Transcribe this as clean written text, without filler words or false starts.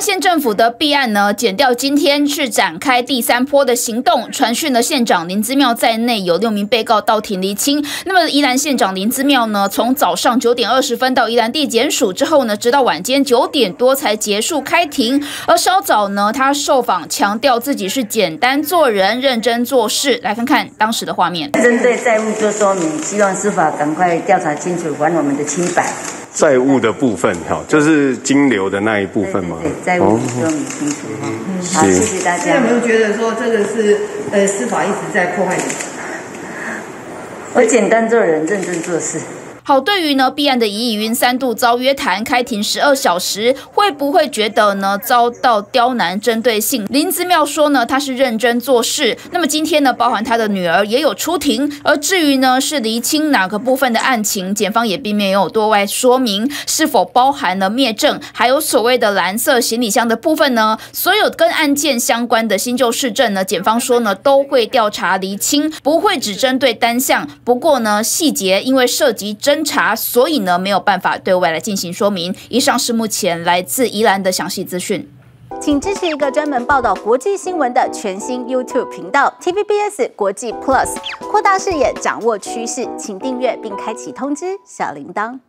山县政府的弊案呢，检调今天是展开第三波的行动，传讯了县长林姿妙在内有6名被告到庭厘清。那么宜兰县长林姿妙呢，从早上9点20分到宜兰地检署之后呢，直到晚间9点多才结束开庭。而稍早呢，他受访强调自己是简单做人、认真做事。来看看当时的画面。针对债务做说明，希望司法赶快调查清楚，还我们的清白。 债务的部分，哈，就是金流的那一部分嘛。债务说明清楚哈。好，谢谢大家。有没有觉得说这个是司法一直在破坏你？我简单做人，认真做事。 好，对于呢，弊案的疑云3度遭约谈，开庭12小时，会不会觉得呢遭到刁难、针对性？林姿妙说呢，他是认真做事。那么今天呢，包含他的女儿也有出庭，而至于呢是厘清哪个部分的案情，检方也并没有多外说明，是否包含了灭证，还有所谓的蓝色行李箱的部分呢？所有跟案件相关的新旧事证呢，检方说呢都会调查厘清，不会只针对单项。不过呢，细节因为涉及侦查，所以呢没有办法对外来进行说明。以上是目前来自宜兰的详细资讯，请支持一个专门报道国际新闻的全新 YouTube 频道 TVBS 国际 Plus， 扩大视野，掌握趋势，请订阅并开启通知小铃铛。